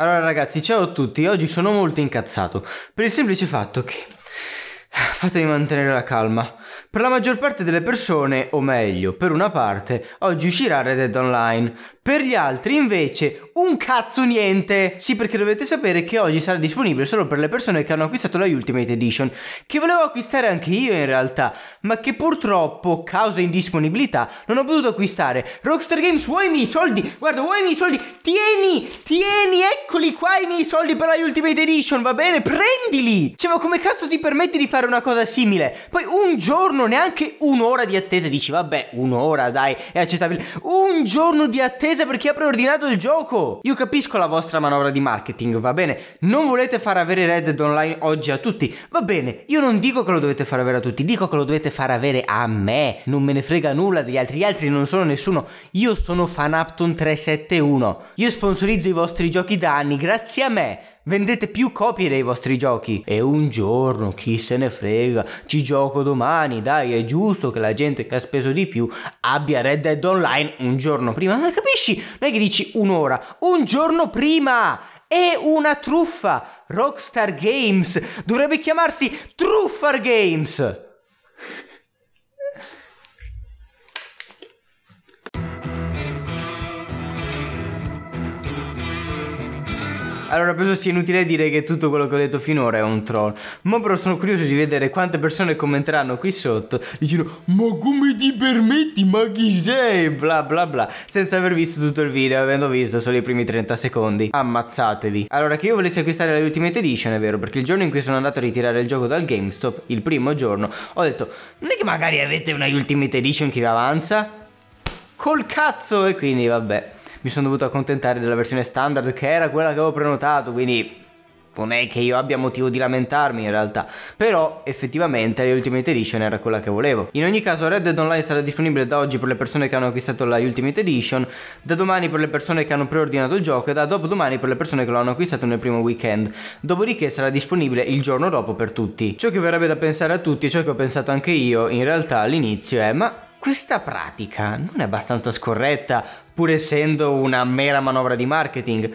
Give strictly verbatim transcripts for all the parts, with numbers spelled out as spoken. Allora ragazzi, ciao a tutti, oggi sono molto incazzato per il semplice fatto che fatemi mantenere la calma. Per la maggior parte delle persone, o meglio, per una parte, oggi uscirà Red Dead Online. Per gli altri invece un cazzo niente. Sì, perché dovete sapere che oggi sarà disponibile solo per le persone che hanno acquistato la Ultimate Edition, che volevo acquistare anche io in realtà, ma che purtroppo, causa indisponibilità, non ho potuto acquistare. Rockstar Games, vuoi i miei soldi? Guarda, vuoi i miei soldi? Tieni, tieni, eccoli qua i miei soldi per la Ultimate Edition, va bene? Prendili! Cioè, ma come cazzo ti permetti di fare una cosa simile? Poi un giorno, neanche un'ora di attesa, dici vabbè, un'ora dai, è accettabile. Un giorno di attesa per chi ha preordinato il gioco. Io capisco la vostra manovra di marketing, va bene, non volete far avere Red Dead Online oggi a tutti, va bene, io non dico che lo dovete far avere a tutti, dico che lo dovete far avere a me. Non me ne frega nulla degli altri, gli altri non sono nessuno, io sono Fanapton tre sette uno, io sponsorizzo i vostri giochi da anni, grazie a me vendete più copie dei vostri giochi. E un giorno, chi se ne frega, ci gioco domani, dai, è giusto che la gente che ha speso di più abbia Red Dead Online un giorno prima. Ma capisci? Non è che dici un'ora, un giorno prima! È una truffa! Rockstar Games dovrebbe chiamarsi Truffar Games! Allora, penso sia inutile dire che tutto quello che ho detto finora è un troll. Ma però sono curioso di vedere quante persone commenteranno qui sotto dicendo ma come ti permetti, ma chi sei, bla bla bla, senza aver visto tutto il video, avendo visto solo i primi trenta secondi. Ammazzatevi. Allora, che io volessi acquistare la Ultimate Edition è vero, perché il giorno in cui sono andato a ritirare il gioco dal GameStop, il primo giorno, ho detto non è che magari avete una Ultimate Edition che vi avanza? Col cazzo! E quindi vabbè, mi sono dovuto accontentare della versione standard, che era quella che avevo prenotato, quindi non è che io abbia motivo di lamentarmi in realtà. Però effettivamente la Ultimate Edition era quella che volevo. In ogni caso Red Dead Online sarà disponibile da oggi per le persone che hanno acquistato la Ultimate Edition, da domani per le persone che hanno preordinato il gioco e da dopodomani per le persone che lo hanno acquistato nel primo weekend. Dopodiché sarà disponibile il giorno dopo per tutti. Ciò che verrebbe da pensare a tutti, ciò che ho pensato anche io in realtà all'inizio, è ma questa pratica non è abbastanza scorretta, pur essendo una mera manovra di marketing?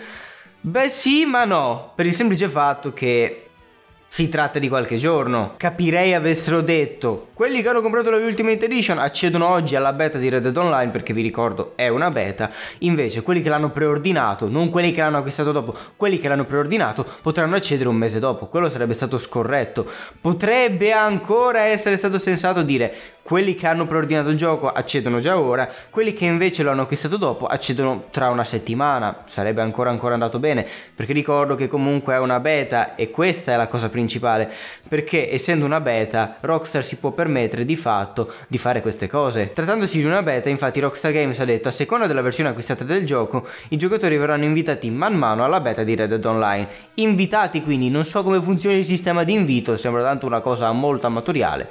Beh sì, ma no, per il semplice fatto che si tratta di qualche giorno. Capirei avessero detto quelli che hanno comprato la Ultimate Edition accedono oggi alla beta di Red Dead Online, perché vi ricordo è una beta. Invece quelli che l'hanno preordinato, non quelli che l'hanno acquistato dopo, quelli che l'hanno preordinato potranno accedere un mese dopo. Quello sarebbe stato scorretto. Potrebbe ancora essere stato sensato dire quelli che hanno preordinato il gioco accedono già ora, quelli che invece lo hanno acquistato dopo accedono tra una settimana. Sarebbe ancora ancora andato bene, perché ricordo che comunque è una beta e questa è la cosa principale, perché essendo una beta Rockstar si può permettere di fatto di fare queste cose. Trattandosi di una beta, infatti Rockstar Games ha detto a seconda della versione acquistata del gioco i giocatori verranno invitati man mano alla beta di Red Dead Online. Invitati, quindi non so come funzioni il sistema di invito, sembra tanto una cosa molto amatoriale.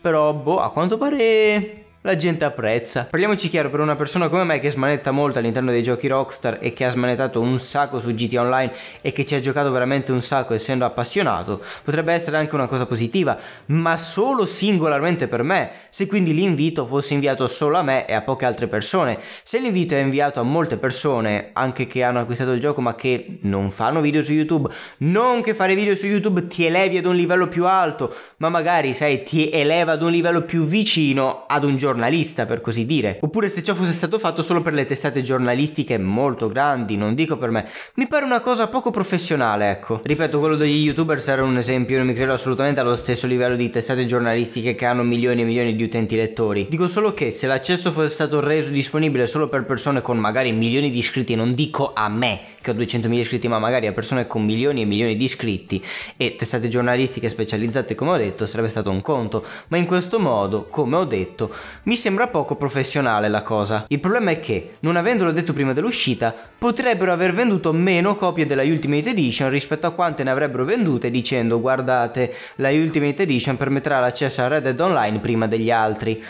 Però, boh, a quanto pare la gente apprezza. Parliamoci chiaro, per una persona come me che smanetta molto all'interno dei giochi Rockstar e che ha smanettato un sacco su G T A Online e che ci ha giocato veramente un sacco essendo appassionato, potrebbe essere anche una cosa positiva, ma solo singolarmente per me. Se quindi l'invito fosse inviato solo a me e a poche altre persone, se l'invito è inviato a molte persone, anche che hanno acquistato il gioco ma che non fanno video su YouTube, non che fare video su YouTube ti elevi ad un livello più alto, ma magari, sai, ti eleva ad un livello più vicino ad un gioco giornalista, per così dire. Oppure se ciò fosse stato fatto solo per le testate giornalistiche molto grandi, non dico per me, mi pare una cosa poco professionale, ecco. Ripeto, quello degli youtuber era un esempio, non mi credo assolutamente allo stesso livello di testate giornalistiche che hanno milioni e milioni di utenti lettori. Dico solo che se l'accesso fosse stato reso disponibile solo per persone con magari milioni di iscritti, non dico a me che ho duecentomila iscritti, ma magari a persone con milioni e milioni di iscritti e testate giornalistiche specializzate, come ho detto, sarebbe stato un conto, ma in questo modo, come ho detto, mi sembra poco professionale la cosa. Il problema è che, non avendolo detto prima dell'uscita, potrebbero aver venduto meno copie della Ultimate Edition rispetto a quante ne avrebbero vendute dicendo guardate, la Ultimate Edition permetterà l'accesso a Red Dead Online prima degli altri.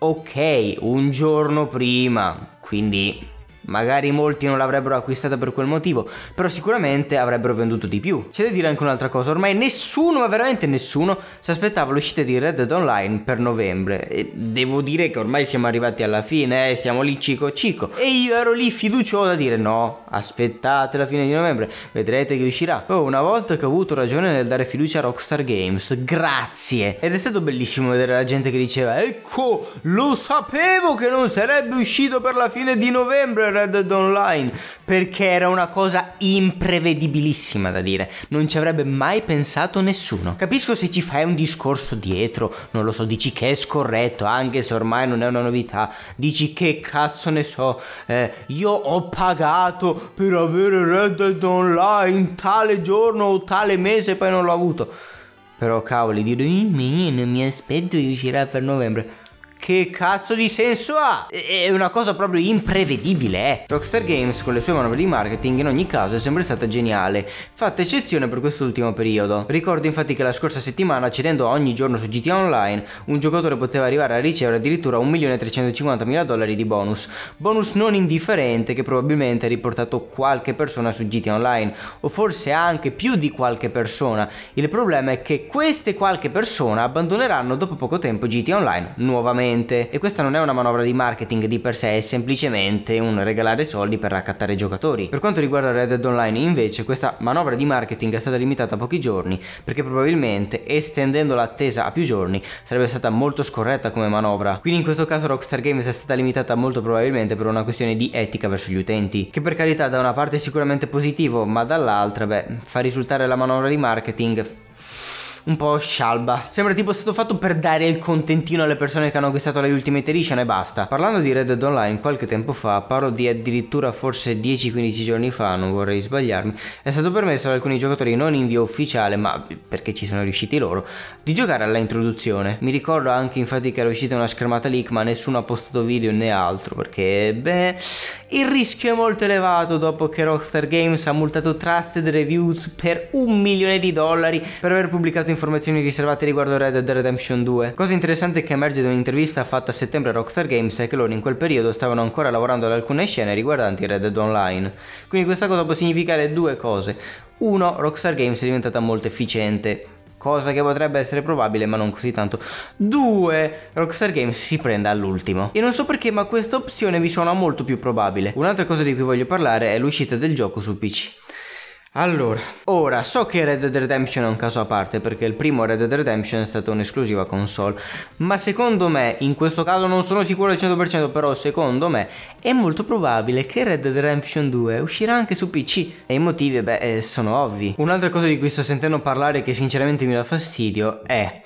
Ok, un giorno prima, quindi magari molti non l'avrebbero acquistata per quel motivo, però sicuramente avrebbero venduto di più. C'è da dire anche un'altra cosa, ormai nessuno, ma veramente nessuno, si aspettava l'uscita di Red Dead Online per novembre, e devo dire che ormai siamo arrivati alla fine, eh? Siamo lì cico cico, e io ero lì fiducioso a dire no, aspettate la fine di novembre, vedrete che uscirà. Oh, una volta che ho avuto ragione nel dare fiducia a Rockstar Games, grazie. Ed è stato bellissimo vedere la gente che diceva ecco, lo sapevo che non sarebbe uscito per la fine di novembre Red Dead Online, perché era una cosa imprevedibilissima da dire, non ci avrebbe mai pensato nessuno. Capisco se ci fai un discorso dietro, non lo so, dici che è scorretto, anche se ormai non è una novità, dici che cazzo ne so, eh, io ho pagato per avere Red Dead Online tale giorno o tale mese e poi non l'ho avuto. Però cavoli, dire non mi aspetto che uscirà per novembre, che cazzo di senso ha? È una cosa proprio imprevedibile, eh. Rockstar Games con le sue manovre di marketing in ogni caso è sempre stata geniale, fatta eccezione per quest'ultimo periodo. Ricordo infatti che la scorsa settimana, cedendo ogni giorno su G T A Online, un giocatore poteva arrivare a ricevere addirittura un milione trecentocinquantamila dollari di bonus. Bonus non indifferente che probabilmente ha riportato qualche persona su G T A Online, o forse anche più di qualche persona. Il problema è che queste qualche persona abbandoneranno dopo poco tempo G T A Online nuovamente. E questa non è una manovra di marketing di per sé, è semplicemente un regalare soldi per raccattare giocatori. Per quanto riguarda Red Dead Online invece, questa manovra di marketing è stata limitata a pochi giorni, perché probabilmente estendendo l'attesa a più giorni sarebbe stata molto scorretta come manovra. Quindi in questo caso Rockstar Games è stata limitata molto probabilmente per una questione di etica verso gli utenti, che per carità da una parte è sicuramente positivo, ma dall'altra beh, fa risultare la manovra di marketing un po' scialba. Sembra tipo stato fatto per dare il contentino alle persone che hanno acquistato la Ultimate Edition e basta. Parlando di Red Dead Online, qualche tempo fa, parlo di addirittura forse dieci quindici giorni fa, non vorrei sbagliarmi, è stato permesso ad alcuni giocatori non in via ufficiale, ma perché ci sono riusciti loro, di giocare alla introduzione. Mi ricordo anche infatti che era uscita una schermata leak, ma nessuno ha postato video né altro, perché beh, il rischio è molto elevato dopo che Rockstar Games ha multato Trusted Reviews per un milione di dollari per aver pubblicato informazioni riservate riguardo Red Dead Redemption due. Cosa interessante che emerge da un'intervista fatta a settembre a Rockstar Games è che loro in quel periodo stavano ancora lavorando ad alcune scene riguardanti Red Dead Online. Quindi questa cosa può significare due cose. Uno, Rockstar Games è diventata molto efficiente, cosa che potrebbe essere probabile ma non così tanto. Due, Rockstar Games si prende all'ultimo, e non so perché ma questa opzione mi suona molto più probabile. Un'altra cosa di cui voglio parlare è l'uscita del gioco su P C. Allora, ora so che Red Dead Redemption è un caso a parte, perché il primo Red Dead Redemption è stato un'esclusiva console, ma secondo me, in questo caso non sono sicuro al cento per cento, però secondo me è molto probabile che Red Dead Redemption due uscirà anche su P C, e i motivi beh sono ovvi. Un'altra cosa di cui sto sentendo parlare che sinceramente mi dà fastidio è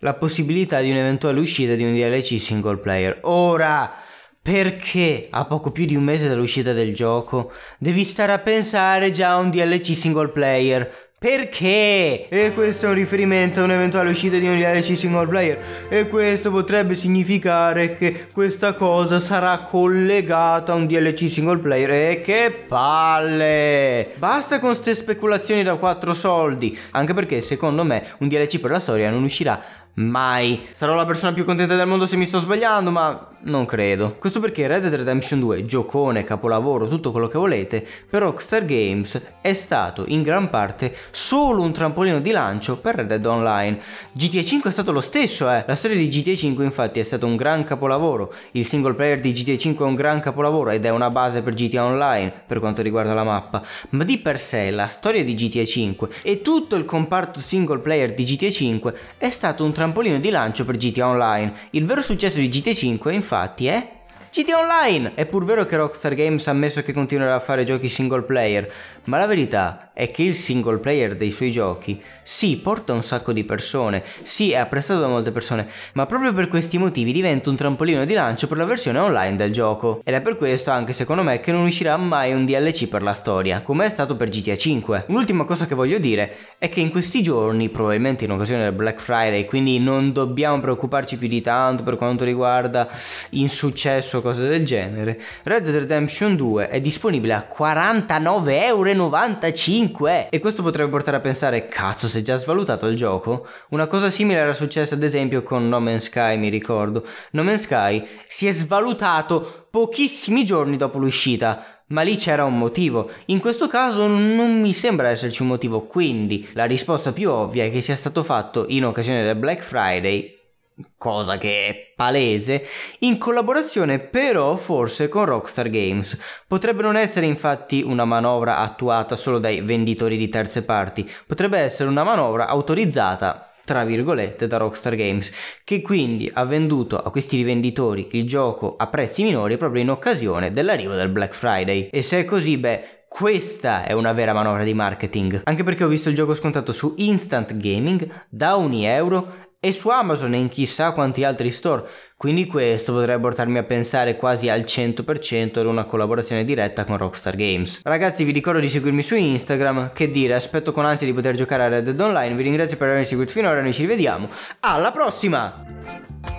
la possibilità di un'eventuale uscita di un D L C single player. Ora, perché a poco più di un mese dall'uscita del gioco devi stare a pensare già a un D L C single player? Perché? E questo è un riferimento a un'eventuale uscita di un D L C single player, e questo potrebbe significare che questa cosa sarà collegata a un D L C single player. E che palle! Basta con ste speculazioni da quattro soldi, anche perché secondo me un D L C per la storia non uscirà mai. Sarò la persona più contenta del mondo se mi sto sbagliando, ma non credo. Questo perché Red Dead Redemption due, giocone, capolavoro, tutto quello che volete, per Rockstar Games è stato in gran parte solo un trampolino di lancio per Red Dead Online. G T A cinque è stato lo stesso, eh. La storia di G T A cinque infatti è stato un gran capolavoro, il single player di G T A cinque è un gran capolavoro ed è una base per G T A Online per quanto riguarda la mappa, ma di per sé la storia di G T A cinque e tutto il comparto single player di G T A cinque è stato un trampolino di lancio per G T A Online. Il vero successo di G T A cinque infatti è G T A Online! È pur vero che Rockstar Games ha ammesso che continuerà a fare giochi single player, ma la verità è che il single player dei suoi giochi sì, porta un sacco di persone, sì, è apprezzato da molte persone, ma proprio per questi motivi diventa un trampolino di lancio per la versione online del gioco. Ed è per questo anche secondo me che non uscirà mai un D L C per la storia, come è stato per G T A cinque. Un'ultima cosa che voglio dire è che in questi giorni, probabilmente in occasione del Black Friday, quindi non dobbiamo preoccuparci più di tanto per quanto riguarda insuccesso o cose del genere. Red Dead Redemption due è disponibile a quarantanove e novantacinque euro e questo potrebbe portare a pensare: cazzo, si è già svalutato il gioco? Una cosa simile era successa ad esempio con No Man's Sky, mi ricordo. No Man's Sky si è svalutato pochissimi giorni dopo l'uscita, ma lì c'era un motivo. In questo caso non mi sembra esserci un motivo, quindi la risposta più ovvia è che sia stato fatto in occasione del Black Friday, cosa che è palese, in collaborazione però forse con Rockstar Games. Potrebbe non essere infatti una manovra attuata solo dai venditori di terze parti, potrebbe essere una manovra autorizzata tra virgolette da Rockstar Games, che quindi ha venduto a questi rivenditori il gioco a prezzi minori proprio in occasione dell'arrivo del Black Friday. E se è così, beh, questa è una vera manovra di marketing, anche perché ho visto il gioco scontato su Instant Gaming da un euro e su Amazon e in chissà quanti altri store, quindi questo potrebbe portarmi a pensare quasi al cento per cento ad una collaborazione diretta con Rockstar Games. Ragazzi, vi ricordo di seguirmi su Instagram, che dire, aspetto con ansia di poter giocare a Red Dead Online. Vi ringrazio per avermi seguito finora, noi ci rivediamo alla prossima!